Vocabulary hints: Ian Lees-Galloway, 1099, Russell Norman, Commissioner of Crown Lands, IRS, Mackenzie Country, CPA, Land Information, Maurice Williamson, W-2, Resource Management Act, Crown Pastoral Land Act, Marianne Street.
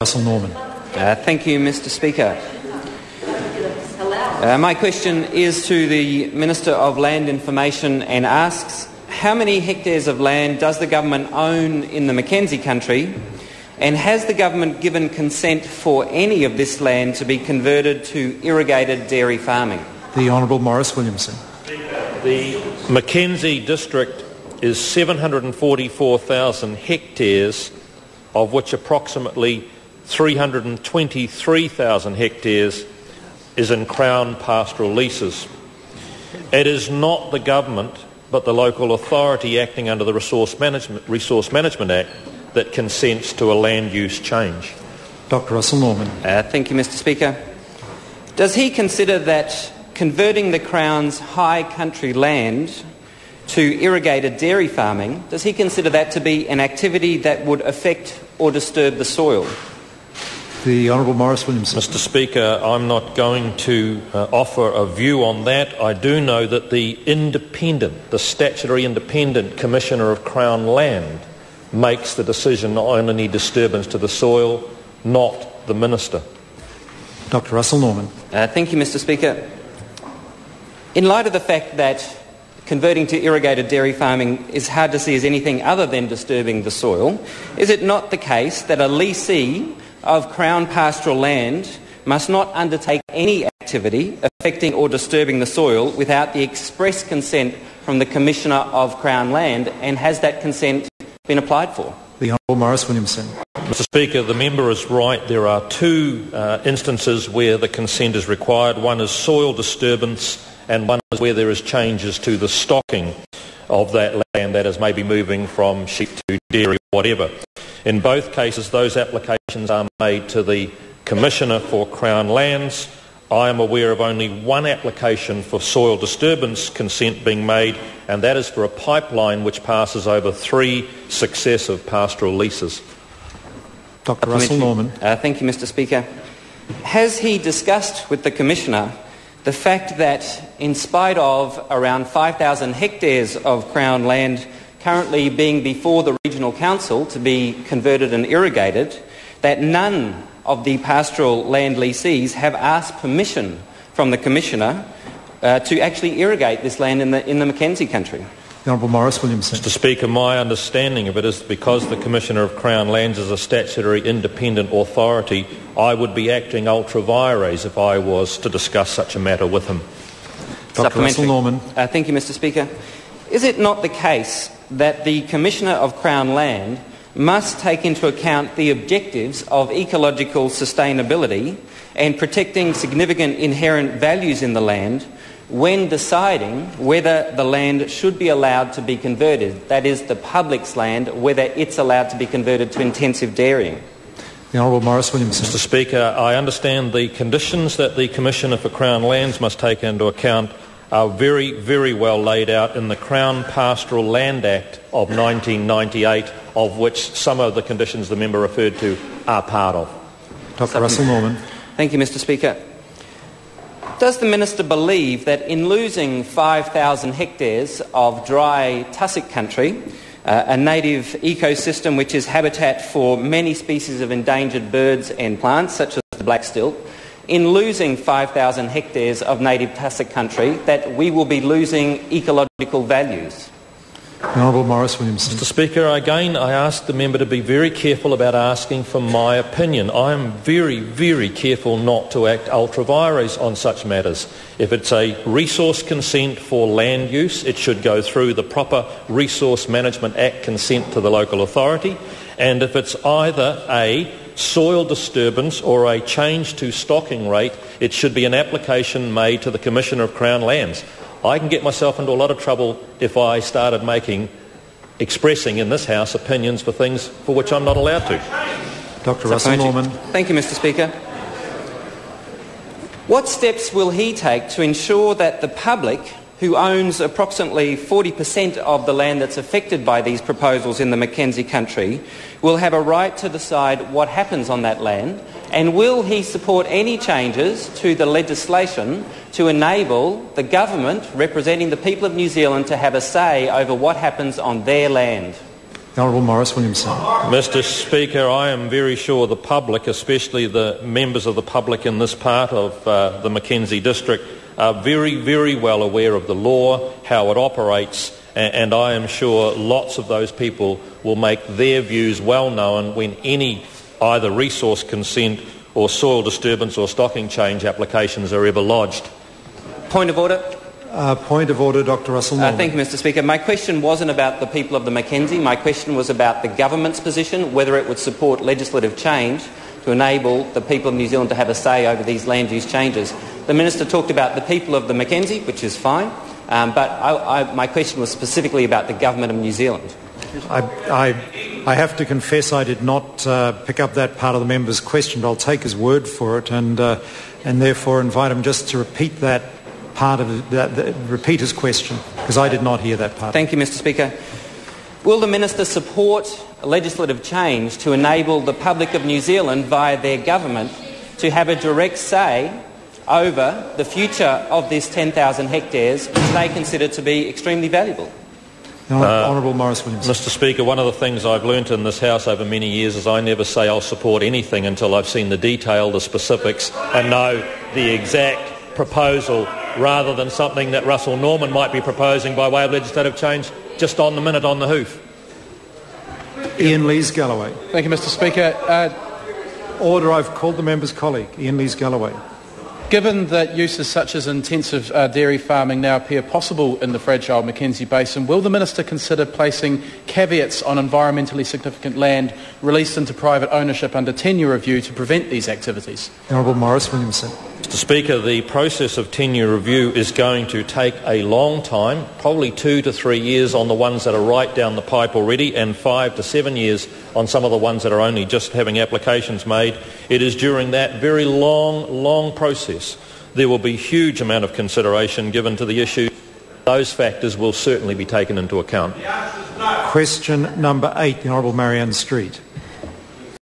Russell Norman. Thank you, Mr. Speaker. My question is to the Minister of Land Information and asks, how many hectares of land does the government own in the Mackenzie Country, and has the government given consent for any of this land to be converted to irrigated dairy farming? The Honourable Maurice Williamson. The Mackenzie district is 744,000 hectares, of which approximately 323,000 hectares is in Crown pastoral leases. It is not the government but the local authority acting under the Resource Management Act that consents to a land use change. Dr. Russell Norman. Thank you, Mr. Speaker. Does he consider that converting the Crown's high country land to irrigated dairy farming, does he consider that to be an activity that would affect or disturb the soil? The Honourable Maurice Williamson. Mr. Speaker, I'm not going to offer a view on that. I do know that the statutory independent Commissioner of Crown Land makes the decision on any disturbance to the soil, not the Minister. Dr. Russell Norman. Thank you, Mr. Speaker. In light of the fact that converting to irrigated dairy farming is hard to see as anything other than disturbing the soil, is it not the case that a leasee of Crown pastoral land must not undertake any activity affecting or disturbing the soil without the express consent from the Commissioner of Crown Land, and has that consent been applied for? The Honourable Maurice Williamson. Mr. Speaker, the member is right. There are two instances where the consent is required. One is soil disturbance and one is where there is changes to the stocking of that land, that is maybe moving from sheep to dairy or whatever. In both cases, those applications are made to the Commissioner for Crown Lands. I am aware of only one application for soil disturbance consent being made, and that is for a pipeline which passes over three successive pastoral leases. Dr. Russell Norman. Thank you, Mr. Speaker. Has he discussed with the Commissioner the fact that, in spite of around 5,000 hectares of Crown land currently being before the Regional Council to be converted and irrigated, that none of the pastoral land lessees have asked permission from the Commissioner to actually irrigate this land in the Mackenzie Country? The Honourable Maurice Williamson. Mr. Speaker, my understanding of it is because the Commissioner of Crown Lands is a statutory independent authority, I would be acting ultra vires if I was to discuss such a matter with him. Dr. Russell Norman. Thank you, Mr. Speaker. Is it not the case that the Commissioner of Crown Land must take into account the objectives of ecological sustainability and protecting significant inherent values in the land when deciding whether the land should be allowed to be converted, that is, the public's land, whether it's allowed to be converted to intensive dairying? The Honourable Maurice Williamson. Mr. Speaker, I understand the conditions that the Commissioner for Crown Lands must take into account are very, very well laid out in the Crown Pastoral Land Act of 1998, of which some of the conditions the member referred to are part of. Dr. Russell Norman. Thank you, Mr. Speaker. Does the Minister believe that in losing 5,000 hectares of dry tussock country, a native ecosystem which is habitat for many species of endangered birds and plants, such as the black stilt, in losing 5,000 hectares of native tussock country, that we will be losing ecological values? Honourable Maurice Williamson. Mr. Speaker, again, I ask the member to be very careful about asking for my opinion. I am very, very careful not to act ultra vires on such matters. If it's a resource consent for land use, it should go through the proper Resource Management Act consent to the local authority. And if it's either a soil disturbance or a change to stocking rate, it should be an application made to the Commissioner of Crown Lands. I can get myself into a lot of trouble if I started expressing in this House opinions for things for which I'm not allowed to. Dr. Russell Norman. Thank you, Mr. Speaker. What steps will he take to ensure that the public, who owns approximately 40% of the land that's affected by these proposals in the Mackenzie Country, will have a right to decide what happens on that land? And will he support any changes to the legislation to enable the government representing the people of New Zealand to have a say over what happens on their land? Honourable Maurice Williamson. Mr Speaker, I am very sure the public, especially the members of the public in this part of the Mackenzie district, are very, very well aware of the law, how it operates, and I am sure lots of those people will make their views well known when any either resource consent or soil disturbance or stocking change applications are ever lodged. Point of order. Point of order, Dr Russell Norman. Thank you, Mr Speaker. My question wasn't about the people of the Mackenzie. My question was about the government's position, whether it would support legislative change to enable the people of New Zealand to have a say over these land use changes. The Minister talked about the people of the Mackenzie, which is fine, but my question was specifically about the government of New Zealand. I have to confess I did not pick up that part of the member's question, but I'll take his word for it and therefore invite him just to repeat that part of repeat his question, because I did not hear that part. Thank you, Mr Speaker. Will the Minister support legislative change to enable the public of New Zealand via their government to have a direct say over the future of this 10,000 hectares, which they consider to be extremely valuable? Honourable Maurice Williamson. Mr Speaker, one of the things I've learnt in this House over many years is I never say I'll support anything until I've seen the detail, the specifics, and know the exact proposal, rather than something that Russell Norman might be proposing by way of legislative change just on the minute, on the hoof. Ian Lees-Galloway. Thank you, Mr Speaker. Order, I've called the member's colleague, Ian Lees-Galloway. Given that uses such as intensive dairy farming now appear possible in the fragile Mackenzie Basin, will the Minister consider placing caveats on environmentally significant land released into private ownership under tenure review to prevent these activities? Honourable Maurice Williamson. Mr Speaker, the process of tenure review is going to take a long time, probably 2 to 3 years on the ones that are right down the pipe already, and 5 to 7 years on some of the ones that are only just having applications made. It is during that very long process there will be a huge amount of consideration given to the issue. Those factors will certainly be taken into account. The answer is no. Question number 8, the Honourable Marianne Street.